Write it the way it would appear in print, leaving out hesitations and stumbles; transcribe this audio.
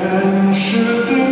And should this